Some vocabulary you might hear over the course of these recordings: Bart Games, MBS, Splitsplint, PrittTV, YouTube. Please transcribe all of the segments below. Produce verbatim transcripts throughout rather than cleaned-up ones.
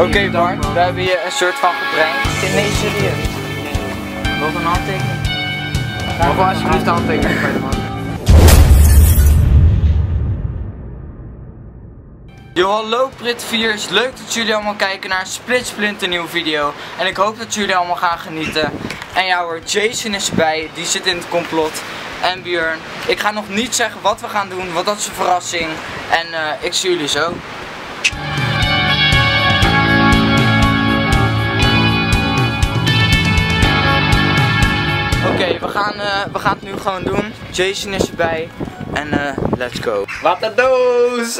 Oké okay, Bart, we hebben je een soort van getraind. Nee, serieus. Nog een handtekening? Mag wel alsjeblieft de handtekening bij de man. Yo, hallo Prittviers, leuk dat jullie allemaal kijken naar Splitsplint, een nieuwe video. En ik hoop dat jullie allemaal gaan genieten. En ja hoor, Jason is erbij, die zit in het complot. En Björn. Ik ga nog niet zeggen wat we gaan doen, want dat is een verrassing. En uh, ik zie jullie zo. Oké, okay, we, uh, we gaan het nu gewoon doen. Jason is erbij. En uh, let's go. Wat een doos!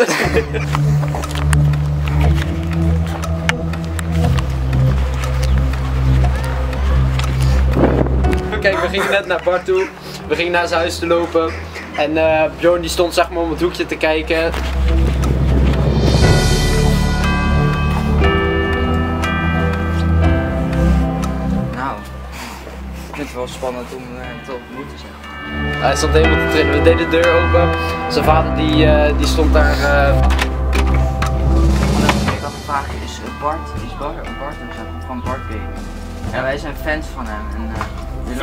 Kijk, we gingen net naar Bart toe. We gingen naar zijn huis te lopen. En uh, Björn die stond zeg maar om het hoekje te kijken. Nou, ik vind het wel spannend om hem uh, te ontmoeten zeg maar. Hij stond helemaal te trainen. We deden de deur open. Zijn vader die, uh, die stond daar. Uh... Ik had een vraag, is Bart, is Bart, Bart van Bart Games. En wij zijn fans van hem. En, uh,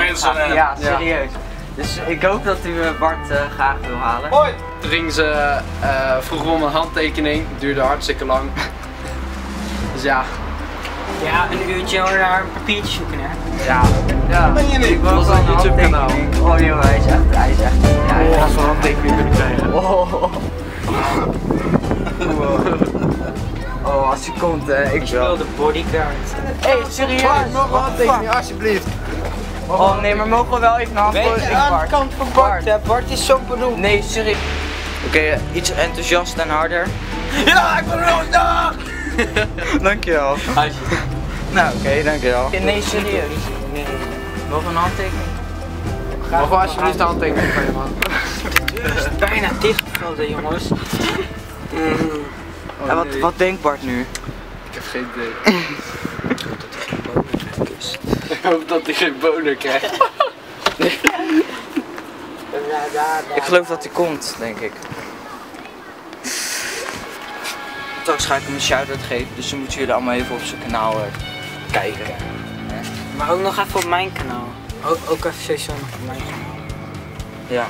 fans van hem? Ja, serieus. Ja. Dus ik hoop dat u Bart uh, graag wil halen. Hoi! Toen ging ze uh, vroeg om een handtekening. Het duurde hartstikke lang. Dus ja. Ja, een uurtje naar een papiertje zoeken hè. Ja, ja. Ben je niet? Ik was al een YouTube kanaal. Oh joh, hij is echt, hij is echt. Ja, hij oh, als we een handtekening kunnen krijgen. Oh, oh. Oh, als hij komt hè, ik wil de bodyguard. Hé, hey, serieus? Bart, mogen we handtekening alsjeblieft? Oh nee, maar mogen we wel even een handtekening? Weet je, aan de kant van Bart, Bart, Bart is zo beroemd. Nee, serieus. Oké, okay, iets enthousiast en harder. Ja, ik ben roosdag! Dankjewel. Nou oké, okay, dankjewel. Nee, serieus. Nee. Nog een handtekening? Nog wel alsjeblieft een handtekening van je man. Het is bijna dichtgevallen jongens. Mm. Oh, en wat, nee. Wat denkt Bart nu? Ik heb geen idee. Ik hoop dat hij geen boner kust. Ik hoop dat hij geen boner krijgt. Ik geloof dat hij komt, denk ik. Straks ga ik hem een shout-out geven, dus dan moeten jullie allemaal even op zijn kanaal uh, kijken. Ja. Maar ook nog even op mijn kanaal. Ook, ook even sowieso nog op mijn kanaal. Ja.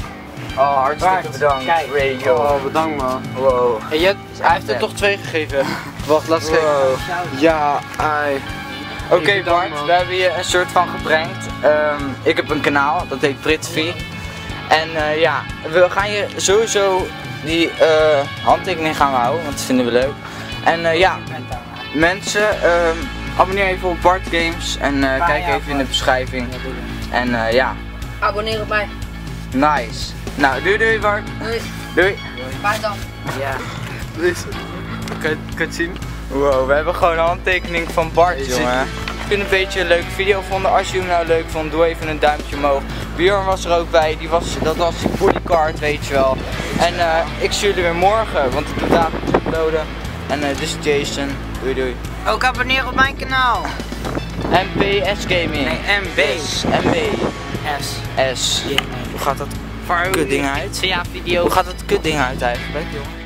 Oh, hartstikke Bart, bedankt. Kijk. Radio. Oh, bedankt man. Wow. En je, hij net. Heeft er toch twee gegeven. Wacht, laat eens wow. Kijken. Ja, ai. Oké okay, Bart, man. We hebben je een soort van gebrengd. Um, ik heb een kanaal, dat heet PrittTV. En uh, ja, we gaan je sowieso die uh, handtekening gaan we houden, want dat vinden we leuk. En uh, ja, mensen, uh, abonneer even op Bart Games en uh, kijk even in de beschrijving. En uh, ja. Abonneer op mij. Nice. Nou, doei doei Bart. Doei. Doei. Bye dan. Ja. Kan je het zien? Wow, we hebben gewoon een handtekening van Bart, jongen. Als je een beetje een leuke video vonden, als je hem nou leuk vond, doe even een duimpje omhoog. Björn was er ook bij, die was, dat was die bodyguard, weet je wel. En uh, ik zie jullie weer morgen, want ik doe dagen te uploaden. En uh, dit is Jason, doei doei. Ook abonneer op mijn kanaal. M B S Gaming. Nee, M B S. M B S. S. Hoe gaat dat kutding uit? Hoe gaat dat kutding uit eigenlijk, jongen?